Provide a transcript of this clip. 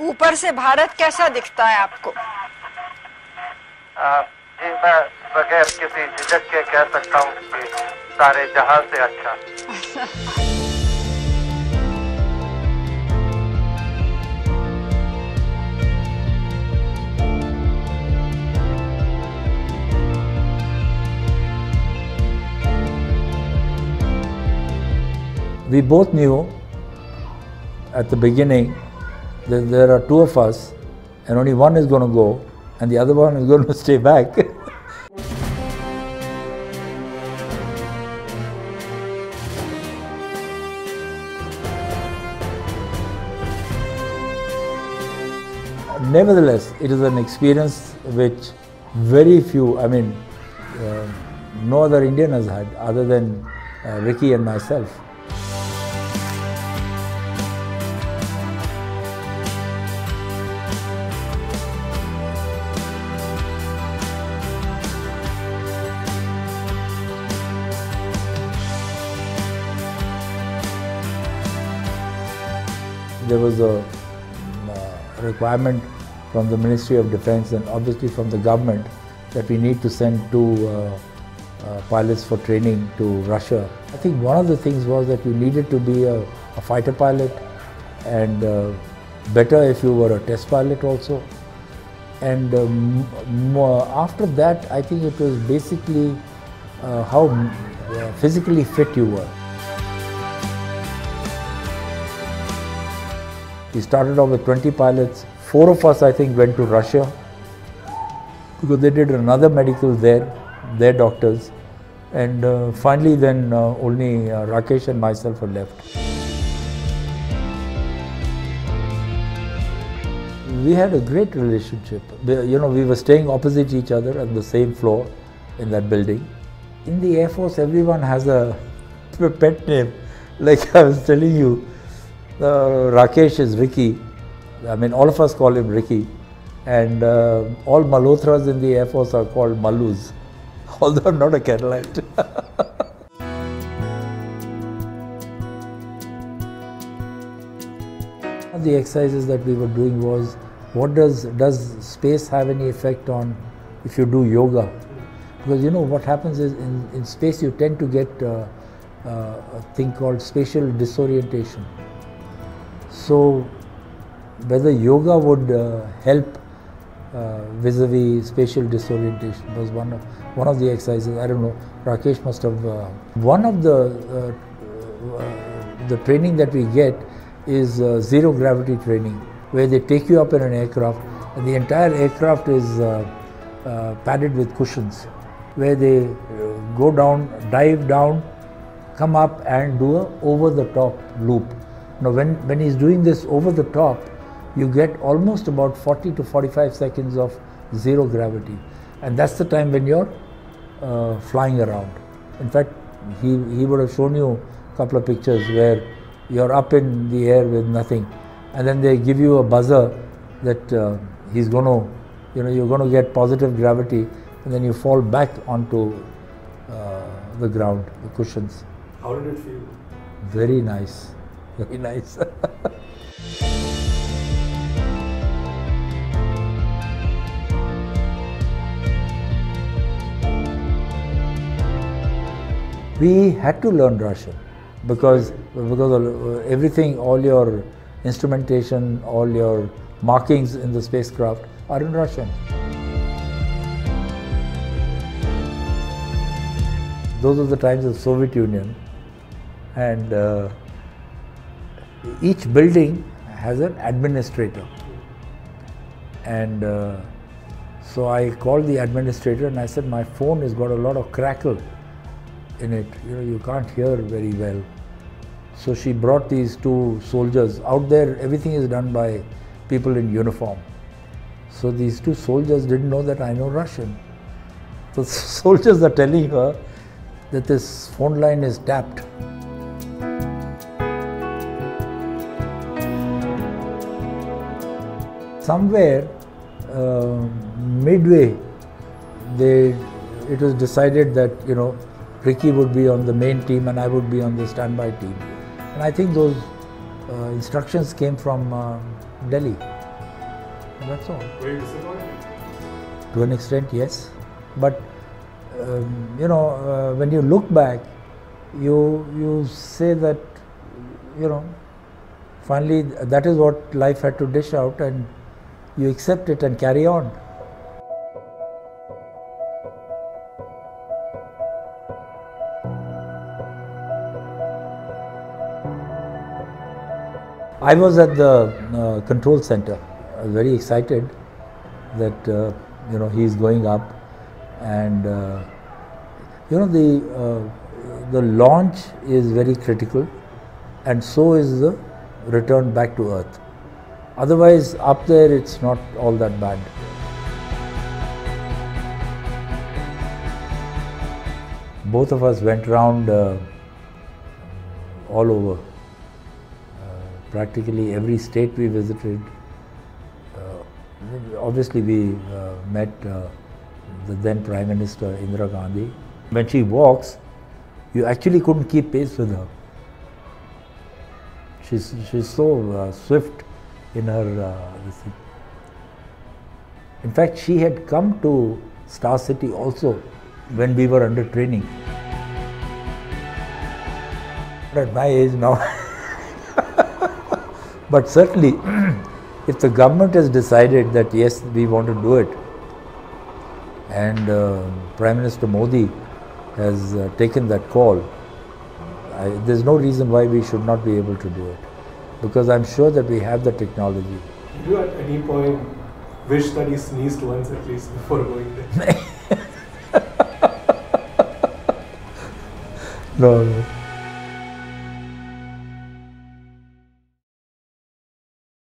ऊपर से भारत कैसा दिखता है आपको? जी, मैं बगैर किसी झिझक के कह सकता हूँ कि सारे जहां से अच्छा। We both knew at the beginning that there are two of us and only one is going to go and the other one is going to stay back. Nevertheless, it is an experience which very few, no other Indian has had other than Ricky and myself. There was a requirement from the Ministry of Defence and obviously from the government that we need to send two pilots for training to Russia. I think one of the things was that you needed to be a fighter pilot and better if you were a test pilot also. And after that, I think it was basically how physically fit you were. We started off with 20 pilots. 4 of us, I think, went to Russia because they did another medical there, their doctors. And finally then only Rakesh and myself were left. We had a great relationship. You know, we were staying opposite each other at the same floor in that building. In the Air Force, everyone has a pet name. Like I was telling you, Rakesh is Ricky. All of us call him Ricky, and all Malhotras in the Air Force are called Malus, although I'm not a Keralaite. The exercises that we were doing was, what does space have any effect on if you do yoga? Because you know what happens is, in space you tend to get a thing called spatial disorientation. So whether yoga would help vis-a-vis spatial disorientation was one of the exercises. I don't know, Rakesh must have... one of the training that we get is zero gravity training, where they take you up in an aircraft and the entire aircraft is padded with cushions, where they go down, dive down, come up and do a over-the-top loop. Now when he's doing this over the top, you get almost about 40 to 45 seconds of zero gravity. And that's the time when you're flying around. In fact, he would have shown you a couple of pictures where you're up in the air with nothing. And then they give you a buzzer that he's going to, you're going to get positive gravity. And then you fall back onto the ground, the cushions. How did it feel? Very nice. Very nice. We had to learn Russian because everything, all your instrumentation, all your markings in the spacecraft are in Russian. Those were the times of Soviet Union, and each building has an administrator, and so I called the administrator and I said, my phone has got a lot of crackle in it, you can't hear very well. So she brought these two soldiers. Out there everything is done by people in uniform. So these two soldiers didn't know that I know Russian. So the soldiers are telling her that this phone line is tapped. Somewhere midway, it was decided that Ricky would be on the main team and I would be on the standby team. And I think those instructions came from Delhi. And that's all. Were you disappointed? To an extent, yes. But when you look back, you say that, finally that is what life had to dish out, and you accept it and carry on. I was at the control center, very excited that he is going up, and the launch is very critical, and so is the return back to earth. Otherwise, up there it's not all that bad. Both of us went around all over. Practically every state we visited. Obviously, we met the then Prime Minister Indira Gandhi. When she walks, you actually couldn't keep pace with her. She's so swift in her. In fact, she had come to Star City also when we were under training. At my age now. But certainly, if the government has decided that yes, we want to do it, and Prime Minister Modi has taken that call, there's no reason why we should not be able to do it, because I'm sure that we have the technology. Did you at any point wish that you sneezed once at least before going there? No.